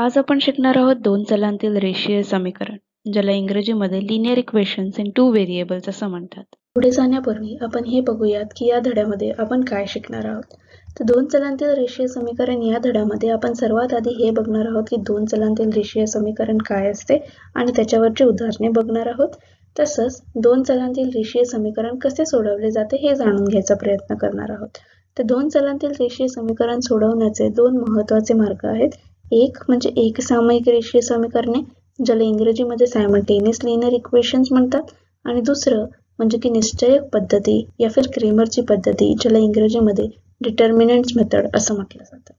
आज आपण शिकणार आहोत दोन चलांतील रेषीय समीकरण, ज्याला इंग्रजीमध्ये linear equations in two variables असं म्हणतात. पुढे जाण्यापूर्वी आपण हे बघूयात की या धड्यामध्ये आपण काय शिकणार आहोत. तर दोन चलांतील रेषीय समीकरण या धड्यामध्ये आपण सर्वात आधी हे बघणार आहोत की दोन चलांतील रेषीय समीकरण काय असते आणि त्याच्यावरची उदाहरणे बघणार आहोत. तसंच दोन चलांतील रेषीय समीकरण कसे सोडवले जाते हे जाणून घ्यायचा प्रयत्न करणार आहोत. तर दोन चलांतील रेषीय समीकरण सोडवण्याचे दोन महत्त्वाचे मार्ग आहेत. एक म्हणजे एकसामायिक रेषीय समीकरणे, ज्याला इंग्रजीमध्ये सायमल्टेनियस लिनियर इक्वेशन्स म्हणतात, आणि दुसरं म्हणजे की निश्चयक पद्धती या फिर क्रेमरची पद्धती, ज्याला इंग्रजीमध्ये डिटर्मिनंट्स मेथड असं म्हटलं जातं.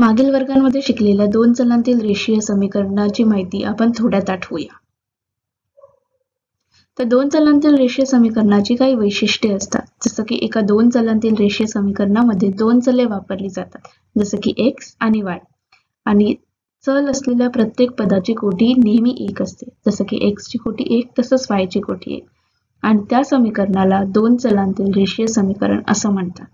मागील वर्गांमध्ये शिकलेल्या दोन चलांतील रेषीय समीकरणाची माहिती आपण थोड्यात आठवूया. तर दोन चलांतील रेषीय समीकरणाची काही वैशिष्ट्ये असतात, जसं की एका दोन चलांतील रेषीय समीकरणामध्ये दोन चले वापरली जातात, जसं की एक्स आणि वाय, आणि चल असलेल्या प्रत्येक पदाची कोटी नेहमी एक असते, जसं की एक्स ची कोटी एक तसंच वाय ची कोटी एक, आणि त्या समीकरणाला दोन चलांतील रेषीय समीकरण असं म्हणतात.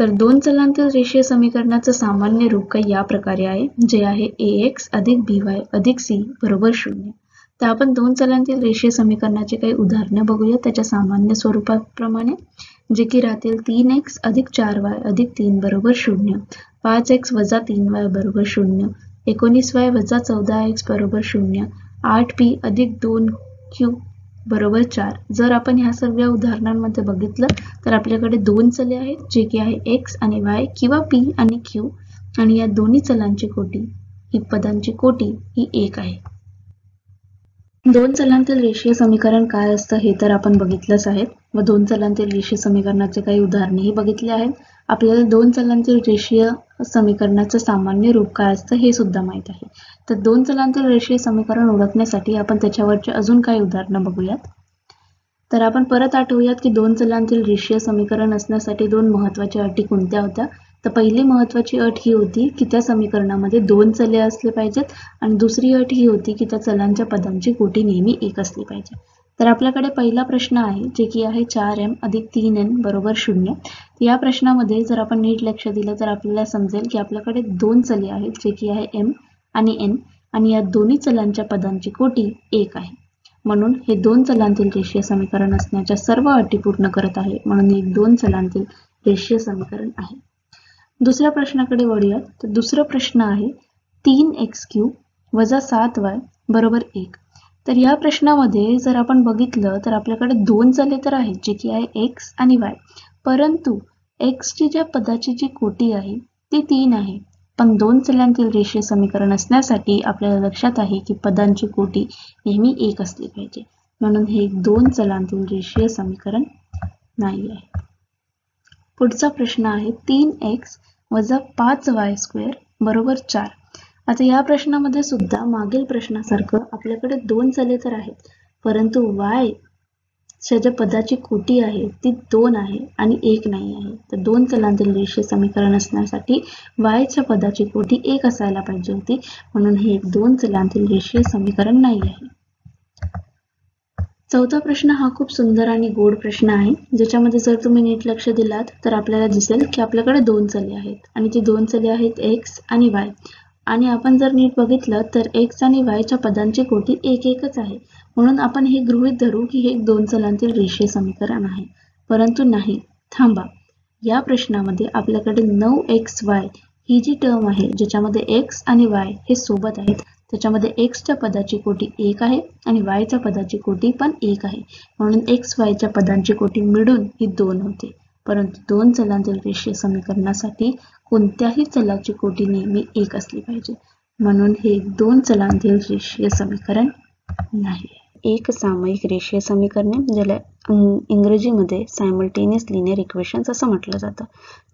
तर दोन चलांतील रेषीय समीकरणाचं सामान्य रूप काही या प्रकारे आहे, जे आहे ax + by + c = 0. तर आपण दोन चलांतील रेषीय समीकरणाची काही उदाहरणे बघूया त्याच्या सामान्य स्वरूपाप्रमाणे, जे की राहतील 3x + 4y + 3 = 0, 5x - 3y = 0, 19y - 14x = 0, 8p + 2q = 4. जर आपण ह्या सगळ्या उदाहरणांमध्ये बघितलं तर आपल्याकडे दोन चले आहेत, जे की आहे एक्स आणि वाय किंवा पी आणि क्यू, आणि या दोन्ही चलांची कोटी ही पदांची कोटी ही एक आहे. दोन चलांतील रेषीय समीकरण काय असतं हे तर आपण बघितलंच आहे व दोन चलांतील रेषीय समीकरणाचे काही उदाहरणेही बघितले आहेत. आपल्याला दोन चलांतील रेषीय समीकरणाचं सामान्य रूप काय असतं हे सुद्धा माहीत आहे. तर दोन चलांतील रेषीय समीकरण ओळखण्यासाठी आपण त्याच्यावरचे अजून काही उदाहरणं बघूयात. तर आपण परत आठवूयात की दोन चलांतील रेषीय समीकरण असण्यासाठी दोन महत्त्वाच्या अटी कोणत्या होत्या. तर पहिली महत्त्वाची अट ही होती की त्या समीकरणामध्ये दोन चले असले पाहिजेत, आणि दुसरी अट ही होती की त्या चलांच्या पदांची कोटी नेहमी एक असली पाहिजे. तर आपल्याकडे पहिला प्रश्न आहे, जे की आहे 4m + 3n = 0. या प्रश्नामध्ये जर आपण नीट लक्ष दिलं तर आपल्याला समजेल की आपल्याकडे दोन चले आहेत, जे की आहे m आणि n, आणि या दोन्ही चलांच्या पदांची कोटी एक आहे. म्हणून हे दोन चलांतील रेषीय समीकरण असण्याच्या सर्व अटी पूर्ण करत आहे, म्हणून हे दोन चलांतील रेषीय समीकरण आहे. दुसऱ्या प्रश्नाकडे वळूयात. तर दुसरा प्रश्न आहे 3x³ + 7y = 1. तर या प्रश्नामध्ये जर आपण बघितलं तर आपल्याकडे दोन चले तर आहेत, जे की आहे एक्स आणि वाय, परंतु एक्सची ज्या पदाची जी कोटी आहे ती 3 आहे. पण दोन चलांतील रेषीय समीकरण असण्यासाठी आपल्याला लक्षात आहे की पदांची कोटी नेहमी एक असली पाहिजे, म्हणून हे दोन चलांतील रेषीय समीकरण नाही आहे. पुढचा प्रश्न आहे 3x - 5y² = 4. आता या प्रश्नामध्ये सुद्धा मागील प्रश्नासारखं आपल्याकडे दोन चले तर आहेत, परंतु y च्या ज्या पदाची कोटी आहे ती 2 आहे आणि 1 नाही आहे. तर दोन चलांतील रेषीय समीकरण असण्यासाठी y च्या पदाची कोटी 1 असायला पाहिजे होती, म्हणून हे दोन चलांतील रेषीय समीकरण नाही आहे. चौथा प्रश्न हा खूप सुंदर आणि गोड प्रश्न आहे, ज्याच्यामध्ये जर तुम्ही नीट लक्ष दिलात तर आपल्याला दिसेल की आपल्याकडे दोन चले आहेत, आणि ते दोन चले आहेत एक्स आणि वाय, आणि आपण जर नीट बघितलं तर एक्स आणि वायच्या पदांची कोटी एकच आहे, म्हणून आपण हे गृहीत धरू की हे दोन चलांतील रेषीय समीकरण आहे. परंतु नाही, थांबा, या प्रश्नामध्ये आपल्याकडे 9xy ही जी टर्म आहे, ज्याच्यामध्ये एक्स आणि वाय हे सोबत आहेत, त्याच्यामध्ये एक्सच्या पदाची कोटी 1 आहे आणि वायच्या पदाची कोटी पण 1 आहे, म्हणून एक्स वायच्या पदांची कोटी मिळून ही 2 होते. परंतु दोन चलांतील रेषीय समीकरणासाठी कोणत्याही चलाची कोटी नेहमी 1 असली पाहिजे, म्हणून हे दोन चलांतील रेषीय समीकरण नाही. एक सामायिक रेषीय समीकरणे, ज्याला इंग्रजीमध्ये सायमल्टेनियस लिनियर इक्वेशन्स असं म्हटलं जातं.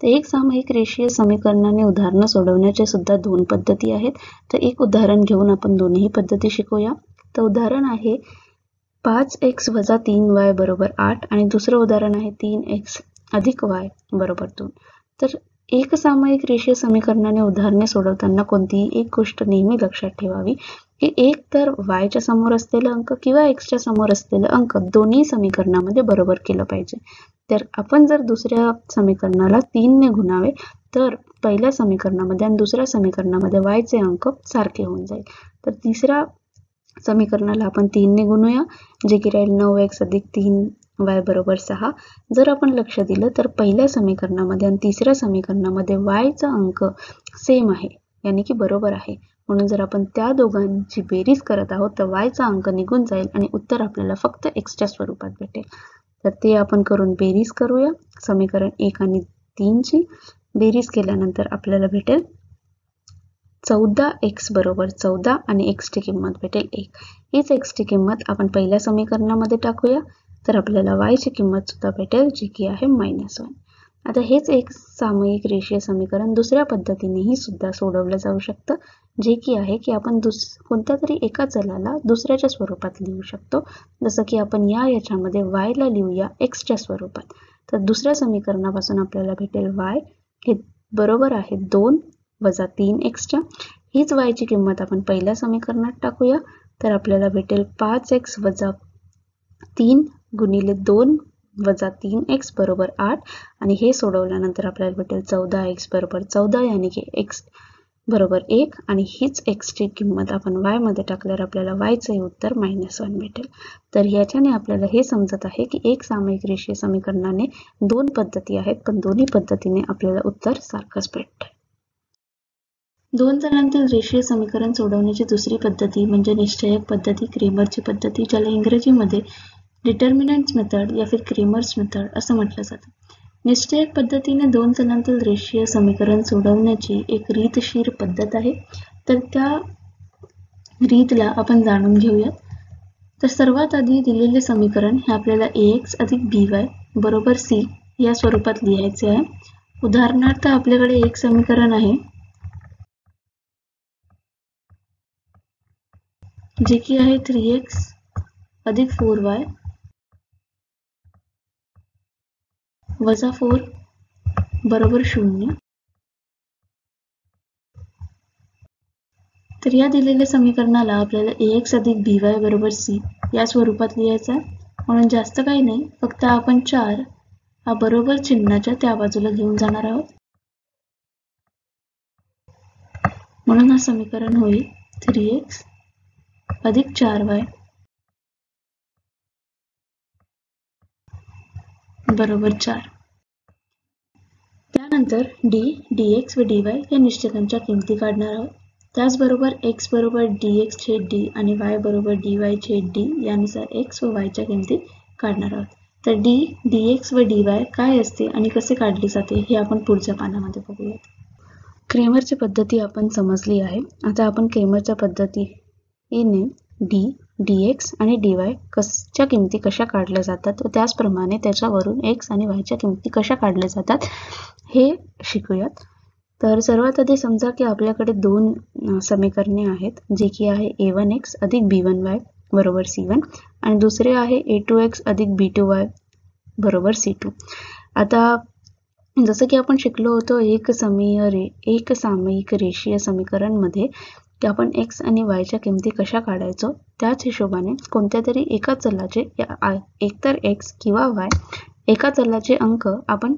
तर एक सामायिक रेषीय समीकरणाने उदाहरणं सोडवण्याच्या सुद्धा दोन पद्धती आहेत. तर एक उदाहरण घेऊन आपण दोन्ही पद्धती शिकूया. तर उदाहरण आहे 5x - 3y = 8, आणि दुसरं उदाहरण आहे 3x + y = 2. तर एक सामायिक रेषीय समीकरणाने उदाहरणे सोडवताना कोणतीही एक गोष्ट नेहमी लक्षात ठेवावी की एक तर वायच्या समोर असलेला अंक किंवा एक्सच्या समोर असलेला अंक दोन्ही समीकरणामध्ये बरोबर केलं पाहिजे. तर आपण जर दुसऱ्या समीकरणाला 3 ने गुणावे तर पहिल्या समीकरणामध्ये आणि दुसऱ्या समीकरणामध्ये y चे अंक सारखे होऊन जाईल। तर तिसऱ्या समीकरणाला आपण 3 ने गुणूया, जे की राहील 9x + 3y बरोबर 6। जर आपण लक्ष दिलं तर पहिल्या समीकरणामध्ये आणि तिसऱ्या समीकरणामध्ये y चा अंक सेम आहे, यानी की बरोबर आहे, म्हणून जर आपण त्या दोघांची बेरीज करत आहोत तर y चा अंक निघून जाईल आणि उत्तर आपल्याला फक्त x च्या स्वरूपात भेटेल। तर ते आपण करून बेरीज करूया। समीकरण 1 आणि 3 ची बेरीज केल्यानंतर आपल्याला भेटेल 14x = 14 आणि x ची किंमत भेटेल 1। हीच x ची किंमत आपण पहिल्या समीकरणामध्ये टाकूया, तर आपल्याला y ची किंमत सुद्धा भेटेल, जी की आहे -1। आता हेच एक सामायिक रेषीय समीकरण दुसऱ्या पद्धतीनेही सुद्धा सोडवलं जाऊ शकतं, जे की आहे की आपण कोणत्यातरी एका चलाला दुसऱ्याच्या स्वरूपात लिहू शकतो। जसं की आपण याच्यामध्ये y ला लिहूया x च्या स्वरूपात। तर दुसऱ्या समीकरणापासून आपल्याला भेटेल y हे बरोबर आहे 2 - 3x च्या। हीच y ची किंमत आपण पहिल्या समीकरणात टाकूया, तर आपल्याला भेटेल 5x - 3 × 2 - 3x बरोबर 8। आणि हे सोडवल्यानंतर आपल्याला भेटेल 14x = 14, यानी की x बरोबर 1। आणि हीच x ची किंमत आपण y मध्ये टाकल्यावर आपल्याला y चे उत्तर -1 भेटेल। तर याच्याने आपल्याला हे समजत आहे की एक सामायिक रेषीय समीकरणाने दोन पद्धती आहेत, पण दोन्ही पद्धतीने आपल्याला उत्तर सारखंच भेटतं। दोन चलांतील रेषीय समीकरण सोडवण्याची दुसरी पद्धती म्हणजे निश्चयक पद्धती, क्रेमरची पद्धती, ज्याला इंग्रजीमध्ये डिटर्मिनंट्स मेथड या फिर क्रेमर्स मेथड असं म्हटलं जातं। निश्चयक पद्धतीने दोन चलांतील रेषीय समीकरण सोडवण्याची एक रीतशीर पद्धत आहे, तर त्या रीतला आपण जाणून घेऊयात। तर सर्वात आधी दिलेले समीकरण हे आपल्याला ax + by c या स्वरूपात लिहायचे आहे। उदाहरणार्थ आपल्याकडे एक समीकरण आहे जे की आहे 3x + 4y - 4 = 0। तर या दिलेल्या समीकरणाला आपल्याला ax + by c या स्वरूपात लिहायचं आहे, म्हणून जास्त काही नाही, फक्त आपण 4 हा बरोबर चिन्हाच्या त्या बाजूला घेऊन जाणार आहोत। म्हणून हा समीकरण होईल 3x + 4y = 4। त्यानंतर d, dx व dy या निश्चितांच्या किमती काढणार आहोत। त्याचबरोबर x = dx/d आणि y = dy/d यानुसार x व y च्या किमती काढणार आहोत। तर d, dx व dy काय असते आणि कसे काढले जाते हे आपण पुढच्या पानामध्ये बघूयात। क्रेमरची पद्धती आपण समजली आहे। आता आपण क्रेमरच्या पद्धतीने d, dx आणि dy च्या किमती कशा काढल्या जातात व त्याचप्रमाणे त्याच्यावरून x आणि y च्या किमती कशा काढल्या जातात हे शिकूयात। तर सर्वात आधी समजा की आपल्याकडे दोन समीकरणे आहेत, जे की आहे a1x + b1y = c1 आणि दुसरे आहे a2x + b2y = c2। आता जसं की आपण शिकलो होतो एक सामायिक रेषीय समीकरण मध्ये की आपण x आणि y च्या किमती कशा काढायचो, त्याच हिशोबाने कोणत्यातरी एका चलाचे एकतर x किंवा y एका चलाचे अंक आपण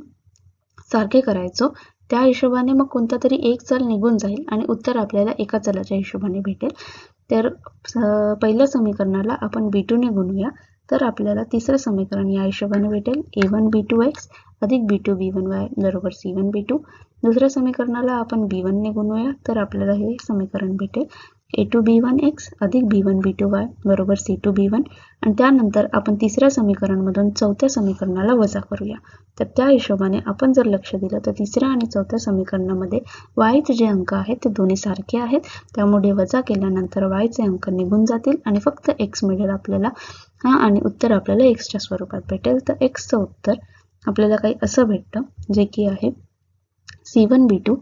सारखे करायचो, त्या हिशोबाने मग कोणतातरी एक चल निघून जाईल आणि उत्तर आपल्याला एका चलाच्या हिशोबाने भेटेल। तर पहिल्या समीकरणाला आपण b2 ने गुणूया, तर आपल्याला तिसरे समीकरण या हिशोबाने भेटेल a1b2x + b2b1y = c1b2। दुसऱ्या समीकरणाला आपण b1 ने गुणूया, तर आपल्याला हे समीकरण भेटेल a2b1x + b1b2y = c2b1। आणि त्यानंतर आपण तिसऱ्या समीकरणमधून चौथ्या समीकरणाला वजा करूया, तर त्या हिशोबाने आपण जर लक्ष दिलं तर तिसऱ्या आणि चौथ्या समीकरणामध्ये y चे जे अंक आहेत ते दोन्ही सारखे आहेत, त्यामुळे वजा केल्यानंतर y चे अंक निघून जातील आणि फक्त x मिळेल आपल्याला आणि उत्तर आपल्याला x च्या स्वरूपात भेटेल। तर x चं उत्तर आपल्याला काही असं भेटतं जे की आहे c1b2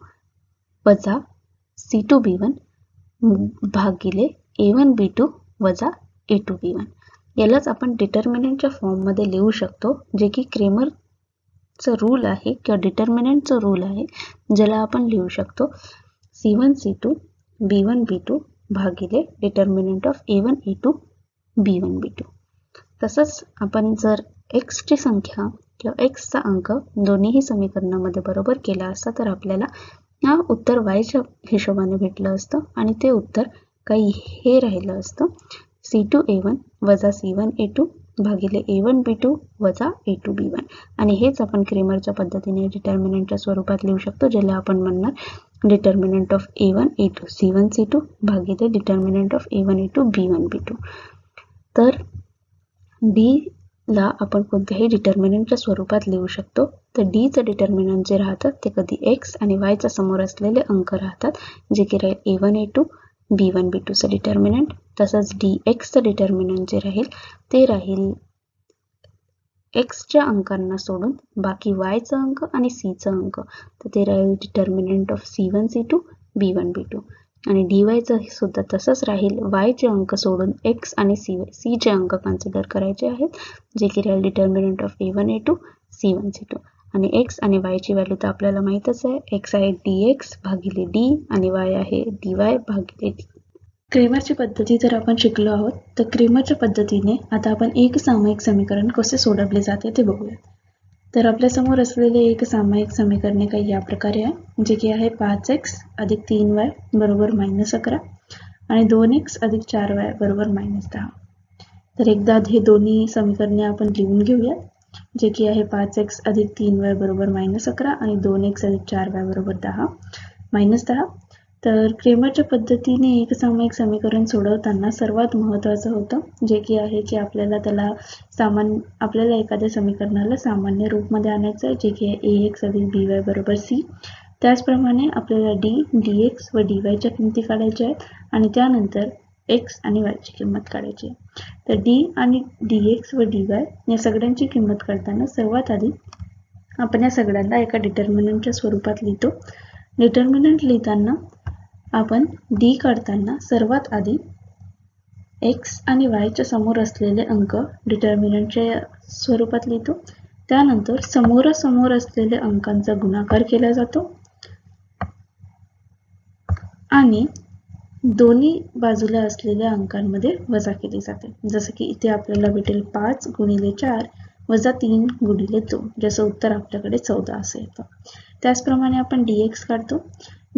- c2b1 भागिले a1b2 - a2b1। यालाच आपण डिटर्मिनंटच्या फॉर्ममध्ये लिहू शकतो, जे की क्रेमरचा रूल आहे किंवा डिटर्मिनंटचा रूल आहे, ज्याला आपण लिहू शकतो c1c2 b1b2 भागिले a1a2 b1b2। तसंच आपण जर x ची संख्या घेतलं x चा अंक दोन्हीही समीकरणामध्ये बरोबर केला असता तर आपल्याला हा उत्तर y च्या हिशोबाने भेटलं असतं आणि ते उत्तर काही हे राहिलं असतं C2A1 वजा C1A2 भागिले A1B2 वजा A2B1 आणि हेच आपण क्रेमरच्या पद्धतीने डिटर्मिनंटच्या स्वरूपात लिहू शकतो ज्याला आपण म्हणणार determinant of A1 A2 C1 C2 भागिले determinant of A1 A2 B1 B2 तर D ला आपण कोणत्याही डिटर्मिनंटच्या स्वरूपात लिहू शकतो तर D चे डिटर्मिनंट जे राहतात ते कधी x आणि y च्या समोर असलेले अंक राहतात जे की राहील A1 A2 B1 B2 चा डिटर्मिनंट तसंच dx चा डिटर्मिनंट जे राहील ते राहील x च्या अंकांना सोडून बाकी y चा अंक आणि c चा अंक तर ते राहील determinant of C1 C2 B1 B2 आणि dy चा सुद्धा तसंच राहील y चे अंक सोडून x आणि c चे अंक कन्सिडर करायचे आहेत जे की राहील determinant of A1 A2 C1 C2 आणि x आणि y ची व्हॅल्यू तर आपल्याला माहितच आहे x आहे dx भागिले d आणि y आहे dy भागिले d क्रेमरची पद्धती जर आपण शिकलो आहोत तर क्रेमरच्या पद्धतीने आता आपण एक सामायिक समीकरण कसे सोडवले जाते ते बघूया तर आपल्या समोर असलेले एक सामायिक समीकरण काही या प्रकारे आहे जे की आहे 5x + 3y = -11 आणि 2x + 4y = -10 तर एकदा हे दोन्ही समीकरणे आपण लिहून घेऊया जे की आहे 5x + 3y = -11 आणि 2x + 4y = 10 -10 तर क्रेमरच्या पद्धतीने एक सामायिक समीकरण सोडवताना सर्वात महत्त्वाचं होतं जे की आहे की आपल्याला त्याला आपल्याला एखाद्या समीकरणाला सामान्य रूपमध्ये आणायचं आहे जे की आहे ax + by = c त्याचप्रमाणे आपल्याला d dx व dy च्या किमती काढायच्या आहेत आणि त्यानंतर x आणि y ची किंमत काढायची आहे तर d आणि dx व dy या सगळ्यांची किंमत काढताना सर्वात आधी आपण या सगळ्यांना एका डिटर्मिनंटच्या स्वरूपात लिहितो डिटर्मिनंट लिहिताना आपण d काढताना सर्वात आधी x आणि y च्या समोर असलेले अंक डिटर्मिनंटच्या स्वरूपात लिहितो त्यानंतर समोरासमोर असलेले अंकांचा गुणाकार केला जातो आणि दोन्ही बाजूला असलेल्या अंकांमध्ये वजा केली जाते जसे की इथे आपल्याला भेटेल 5 × 4 वजा 3 × 2 ज्याचं उत्तर आपल्याकडे 14 असे येतं त्याचप्रमाणे आपण dx काढतो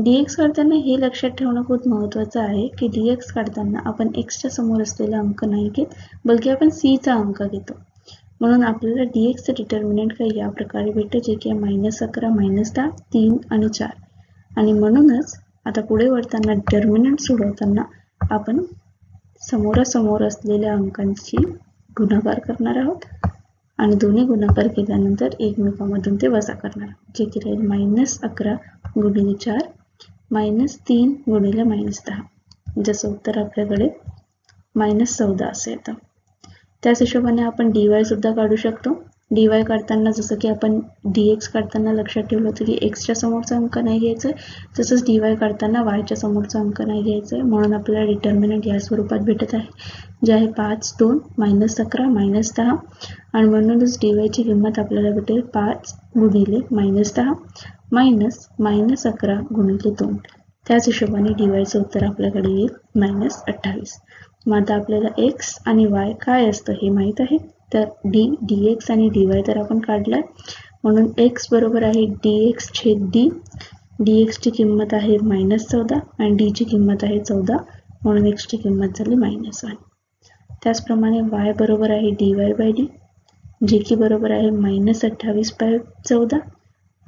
dx काढताना हे लक्षात ठेवणं खूप महत्त्वाचं आहे की dx काढताना आपण x च्या समोर असलेला अंक नाही घेत बल्कि आपण c चा अंक घेतो म्हणून आपल्याला dx चे डिटर्मिनंट काही या प्रकारे भेटते जे की -11 -10 3 आणि 4 आणि म्हणूनच आता पुढे वळताना डिटर्मिनंट सोडवताना आपण समोरासमोर असलेल्या अंकांची गुणाकार करणार आहोत आणि दोन्ही गुणाकार केल्यानंतर एकमेकांमधून ते वजा करणार जे की राहील -11 × 4 -3 × -10 ज्याचं उत्तर आपल्याकडे -14 असे येतं त्याच हिशोबाने आपण dy सुद्धा काढू शकतो dy काढताना जसं की आपण dx काढताना लक्षात ठेवलं होतं की x च्या समोरचा अंक नाही घ्यायचा तसंच dy काढताना y च्या समोरचा अंक नाही घ्यायचा म्हणून आपल्याला डिटर्मिनंट या स्वरूपात भेटत आहे जे आहे 5 2 -11 -10 आणि म्हणूनच dy ची किंमत आपल्याला भेटेल 5 × -10 -11 × 2 त्याच हिशोबाने dy चे उत्तर आपल्याकडे येईल -28 मग आता आपल्याला x आणि y काय असतं हे माहित आहे तर d dx आणि dy तर आपण काढलं म्हणून x बरोबर आहे dx/d dx ची किंमत आहे -14 आणि d ची किंमत आहे 14 म्हणून x ची किंमत झाली -1 त्याचप्रमाणे y बरोबर आहे dy/d जे की बरोबर आहे -28/14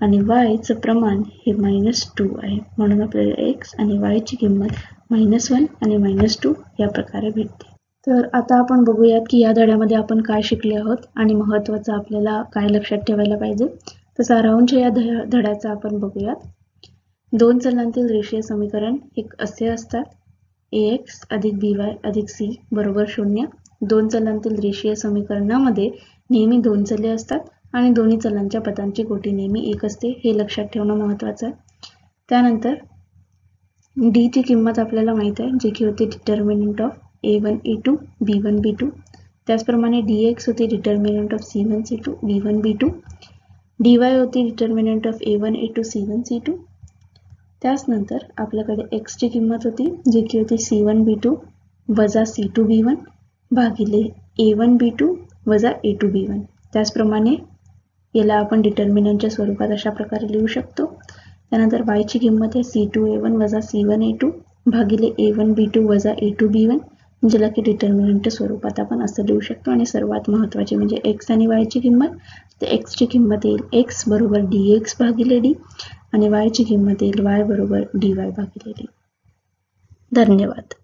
आणि y चे प्रमाण हे -2 आहे म्हणून आपल्याला x आणि y ची किंमत -1 आणि -2 या प्रकारे भेटते तर आता आपण बघूयात की या धड्यामध्ये आपण काय शिकले आहोत आणि महत्त्वाचं आपल्याला काय लक्षात ठेवायला पाहिजे तर सारांश या धड्याचा आपण बघूयात दोन चलांतील रेषीय समीकरण एक असे असतात ax + by + c = 0 दोन चलांतील रेषीय समीकरणामध्ये नेहमी दोन चले असतात आणि दोन्ही चलांच्या पदांची कोटी नेहमी एक असते हे लक्षात ठेवणं महत्त्वाचं आहे त्यानंतर d ची किंमत आपल्याला माहित आहे जे की होते determinant of a1 a2 b1 b2 त्याचप्रमाणे dx होते determinant of c1 c2 b1 b2 dy होते determinant of a1 a2 c1 c2 त्याचनंतर आपल्याकडे x ची किंमत होती जे की होती c1 b2 वजा c2 b1 भागिले a1 b2 वजा a2 b1 त्याचप्रमाणे याला आपण डिटर्मिनंटच्या स्वरूपात अशा प्रकारे लिहू शकतो। त्यानंतर y ची किंमत आहे c2a1 वजा c1a2 भागिले a1b2 वजा a2b1 ज्याला की डिटर्मिनंटच्या स्वरूपात आपण असं लिहू शकतो। आणि सर्वात महत्त्वाचे म्हणजे x आणि y ची किंमत, तर x ची किंमत येईल x बरोबर dx भागिले d आणि y ची किंमत येईल y बरोबर dy भागिले d। धन्यवाद।